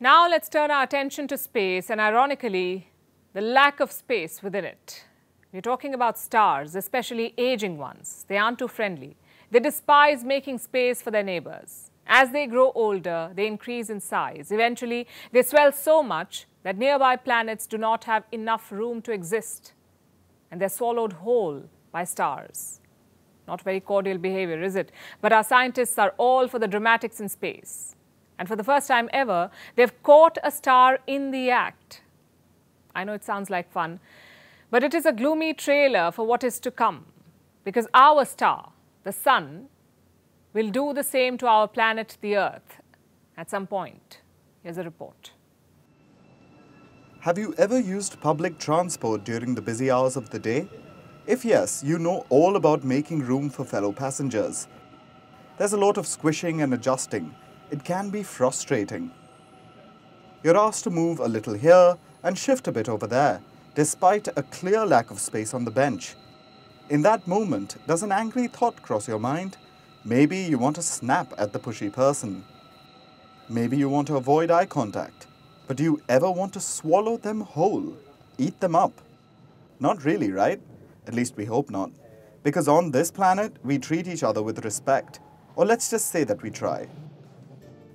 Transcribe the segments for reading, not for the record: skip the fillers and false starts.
Now let's turn our attention to space and, ironically, the lack of space within it. We're talking about stars, especially aging ones. They aren't too friendly. They despise making space for their neighbors. As they grow older, they increase in size. Eventually, they swell so much that nearby planets do not have enough room to exist, and they're swallowed whole by stars. Not very cordial behavior, is it? But our scientists are all for the dramatics in space. And for the first time ever, they've caught a star in the act. I know it sounds like fun, but it is a gloomy trailer for what is to come. Because our star, the Sun, will do the same to our planet, the Earth, at some point. Here's a report. Have you ever used public transport during the busy hours of the day? If yes, you know all about making room for fellow passengers. There's a lot of squishing and adjusting. It can be frustrating. You're asked to move a little here and shift a bit over there, despite a clear lack of space on the bench. In that moment, does an angry thought cross your mind? Maybe you want to snap at the pushy person. Maybe you want to avoid eye contact. But do you ever want to swallow them whole? Eat them up? Not really, right? At least we hope not. Because on this planet, we treat each other with respect. Or let's just say that we try.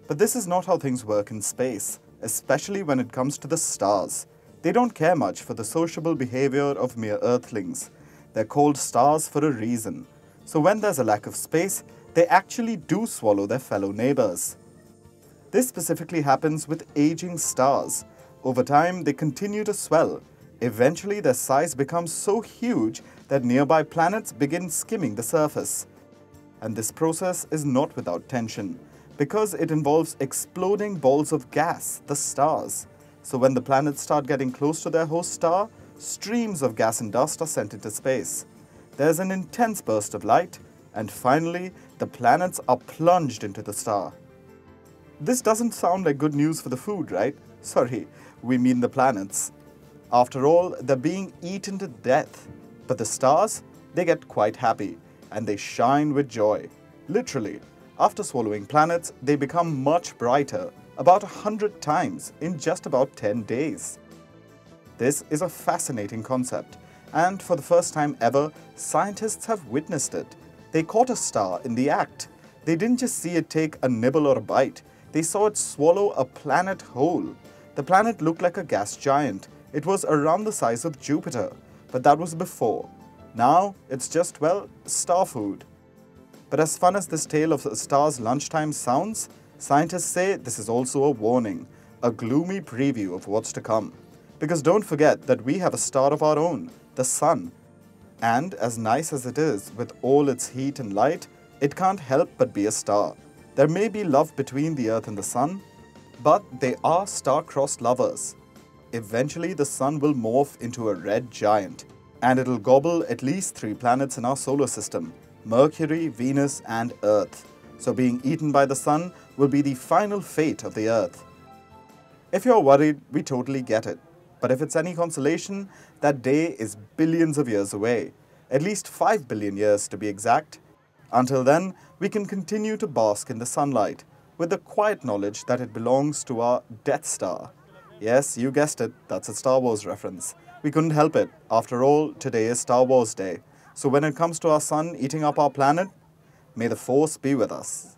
But this is not how things work in space, especially when it comes to the stars. They don't care much for the sociable behavior of mere earthlings. They're called stars for a reason. So when there's a lack of space, they actually do swallow their fellow neighbors. This specifically happens with aging stars. Over time, they continue to swell. Eventually, their size becomes so huge that nearby planets begin skimming the surface. And this process is not without tension, because it involves exploding balls of gas, the stars. So when the planets start getting close to their host star, streams of gas and dust are sent into space. There's an intense burst of light, and finally, the planets are plunged into the star. This doesn't sound like good news for the food, right? Sorry, we mean the planets. After all, they're being eaten to death. But the stars, they get quite happy, and they shine with joy. Literally, after swallowing planets, they become much brighter, about 100 times in just about 10 days. This is a fascinating concept, and for the first time ever, scientists have witnessed it. They caught a star in the act. They didn't just see it take a nibble or a bite, they saw it swallow a planet whole. The planet looked like a gas giant. It was around the size of Jupiter, but that was before. Now it's just, well, star food. But as fun as this tale of a star's lunchtime sounds, scientists say this is also a warning, a gloomy preview of what's to come. Because don't forget that we have a star of our own, the Sun. And as nice as it is, with all its heat and light, it can't help but be a star. There may be love between the Earth and the Sun, but they are star-crossed lovers. Eventually, the Sun will morph into a red giant, and it'll gobble at least 3 planets in our solar system, Mercury, Venus, and Earth. So being eaten by the Sun will be the final fate of the Earth. If you're worried, we totally get it. But if it's any consolation, that day is billions of years away, at least 5 billion years to be exact. Until then, we can continue to bask in the sunlight, with the quiet knowledge that it belongs to our Death Star. Yes, you guessed it, that's a Star Wars reference. We couldn't help it. After all, today is Star Wars Day. So when it comes to our sun eating up our planet, may the Force be with us.